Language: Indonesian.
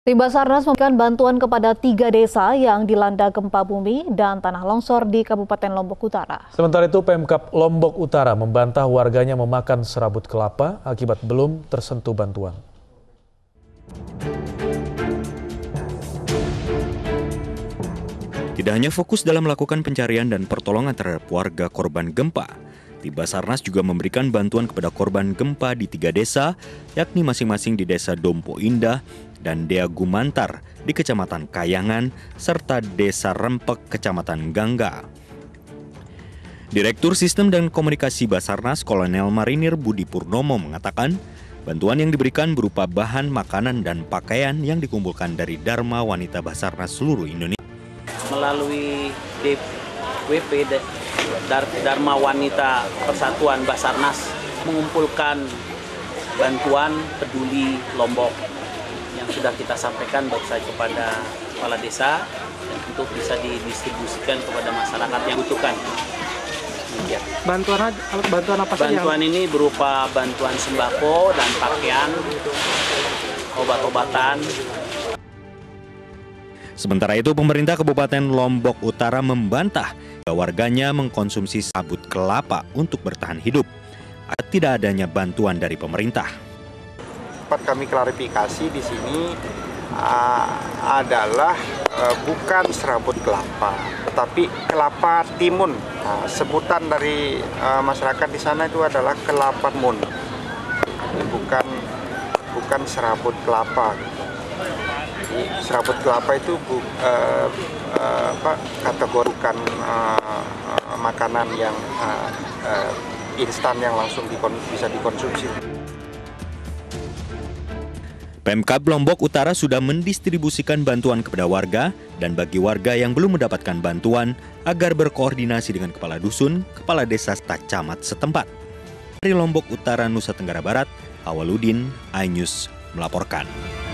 Tim Basarnas memberikan bantuan kepada 3 desa yang dilanda gempa bumi dan tanah longsor di Kabupaten Lombok Utara. Sementara itu, Pemkab Lombok Utara membantah warganya memakan serabut kelapa akibat belum tersentuh bantuan. Tidak hanya fokus dalam melakukan pencarian dan pertolongan terhadap warga korban gempa, Tim Basarnas juga memberikan bantuan kepada korban gempa di 3 desa, yakni masing-masing di Desa Dompo Indah dan Dea Gumantar di Kecamatan Kayangan, serta Desa Rempek, Kecamatan Gangga. Direktur Sistem dan Komunikasi Basarnas, Kolonel Marinir Budi Purnomo mengatakan, bantuan yang diberikan berupa bahan, makanan, dan pakaian yang dikumpulkan dari Dharma Wanita Basarnas seluruh Indonesia. Melalui DWP Dharma Wanita Persatuan Basarnas mengumpulkan bantuan Peduli Lombok yang sudah kita sampaikan baru saja kepada kepala desa dan untuk bisa didistribusikan kepada masyarakat yang butuhkan. Ya. Bantuan apa saja? Bantuan ini berupa bantuan sembako dan pakaian, obat-obatan. Sementara itu, pemerintah Kabupaten Lombok Utara membantah warganya mengkonsumsi serabut kelapa untuk bertahan hidup akibat tidak adanya bantuan dari pemerintah. Dapat kami klarifikasi di sini adalah bukan serabut kelapa, tetapi kelapa timun. Sebutan dari masyarakat di sana itu adalah kelapa mun, bukan serabut kelapa. Serabut kelapa itu kategorikan makanan yang instan yang langsung bisa dikonsumsi. Pemkab Lombok Utara sudah mendistribusikan bantuan kepada warga dan bagi warga yang belum mendapatkan bantuan agar berkoordinasi dengan kepala dusun, kepala desa, serta camat setempat. Dari Lombok Utara, Nusa Tenggara Barat, Awaludin, iNews melaporkan.